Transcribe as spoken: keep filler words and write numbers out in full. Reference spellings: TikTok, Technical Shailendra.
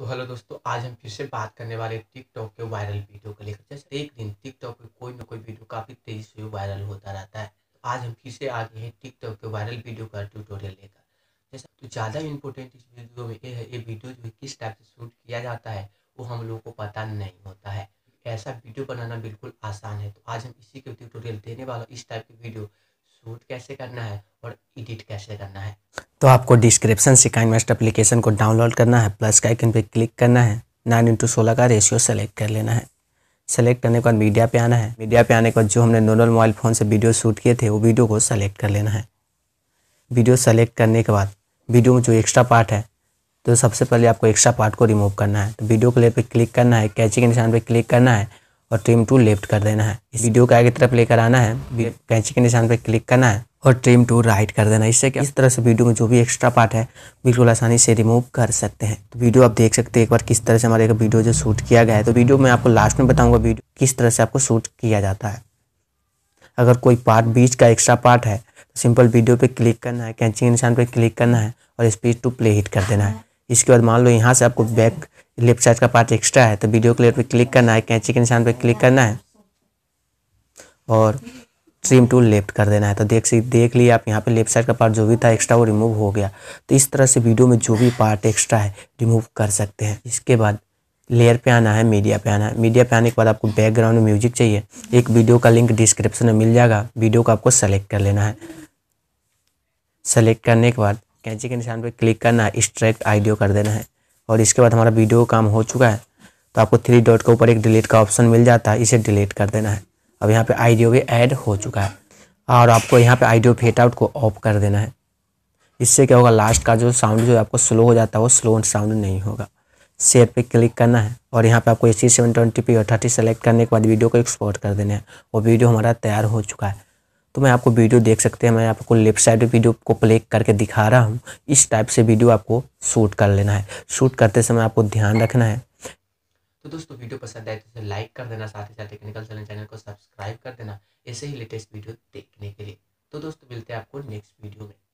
तो हेलो दोस्तों, आज हम फिर से बात करने वाले टिकटॉक के वायरल वीडियो को लेकर। जैसे एक दिन टिकटॉक पे कोई ना कोई वीडियो काफी तेजी से वायरल होता रहता है, तो आज हम फिर से आ गए हैं टिकटॉक के वायरल वीडियो का ट्यूटोरियल लेकर। जैसे तो ज़्यादा इम्पोर्टेंट इस वीडियो में ये है, ये वीडियो जो किस टाइप से शूट किया जाता है वो हम लोग को पता नहीं होता है। ऐसा वीडियो बनाना बिल्कुल आसान है, तो आज हम इसी के ट्यूटोरियल देने वाला। इस टाइप की वीडियो शूट कैसे करना है और एडिट कैसे करना है, तो आपको डिस्क्रिप्शन से इनवेस्ट एप्लीकेशन को डाउनलोड करना है। प्लस का आइकन पे क्लिक करना है, नाइन इंटू सोलह का रेशियो सेलेक्ट कर लेना है। सेलेक्ट करने के बाद मीडिया पे आना है। मीडिया पे आने के बाद जो हमने नॉर्मल मोबाइल फ़ोन से वीडियो शूट किए थे वो वीडियो को सेलेक्ट कर लेना है। वीडियो सेलेक्ट करने के बाद वीडियो में जो एक्स्ट्रा पार्ट है, तो सबसे पहले आपको एक्स्ट्रा पार्ट को रिमूव करना है। तो वीडियो क्लिप पर क्लिक करना है, कैंची के निशान पर क्लिक करना है और ट्रिम टू लेफ्ट कर देना है। इस वीडियो को आगे तरफ लेकर आना है, कैंची के निशान पर क्लिक करना है और ट्रिम टू राइट कर देना है। इससे इस तरह से वीडियो में जो भी एक्स्ट्रा पार्ट है बिल्कुल आसानी से रिमूव कर सकते हैं। तो वीडियो आप देख सकते हैं एक बार किस तरह से हमारे एक वीडियो जो शूट किया गया है। तो वीडियो मैं आपको लास्ट में बताऊंगा वीडियो किस तरह से आपको शूट किया जाता है। अगर कोई पार्ट बीच का एक्स्ट्रा पार्ट है तो सिंपल वीडियो पर क्लिक करना है, कैंची के निशान पर क्लिक करना है और स्पीड टू प्ले हिट कर देना है। इसके बाद मान लो यहाँ से आपको बैक लेफ्ट साइड का पार्ट एक्स्ट्रा है, तो वीडियो क्लिप पर क्लिक करना है, कैंची के निशान पर क्लिक करना है और ट्रिम टू लेफ्ट कर देना है। तो देख सी देख लिए आप, यहाँ पे लेफ्ट साइड का पार्ट जो भी था एक्स्ट्रा वो रिमूव हो गया। तो इस तरह से वीडियो में जो भी पार्ट एक्स्ट्रा है रिमूव कर सकते हैं। इसके बाद लेयर पे आना है, मीडिया पे आना है। मीडिया पे आने के बाद आपको बैकग्राउंड में म्यूजिक चाहिए। एक वीडियो का लिंक डिस्क्रिप्शन में मिल जाएगा। वीडियो को आपको सेलेक्ट कर लेना है। सेलेक्ट करने के बाद कैंची के निशान पर क्लिक करना है, एक्सट्रैक्ट ऑडियो कर देना है। और इसके बाद हमारा वीडियो काम हो चुका है। तो आपको थ्री डॉट के ऊपर एक डिलीट का ऑप्शन मिल जाता है, इसे डिलीट कर देना है। अब यहाँ पे ऑडियो भी ऐड हो चुका है और आपको यहाँ पे ऑडियो फेड आउट को ऑफ कर देना है। इससे क्या होगा, लास्ट का जो साउंड जो आपको स्लो हो जाता है वो स्लो साउंड नहीं होगा। शेयर पे क्लिक करना है और यहाँ पे आपको H D seven twenty P और थर्टी सेलेक्ट करने के बाद वीडियो को एक्सपोर्ट कर देना है। वो वीडियो हमारा तैयार हो चुका है। तो मैं आपको वीडियो देख सकते हैं, मैं आपको लेफ्ट साइड वीडियो को प्ले करके दिखा रहा हूँ। इस टाइप से वीडियो आपको शूट कर लेना है। शूट करते समय आपको ध्यान रखना है। तो दोस्तों, वीडियो पसंद आए तो लाइक कर देना, साथ ही साथ टेक्निकल चैनल चैनल को सब्सक्राइब कर देना ऐसे ही लेटेस्ट वीडियो देखने के लिए। तो दोस्तों, मिलते हैं आपको नेक्स्ट वीडियो में।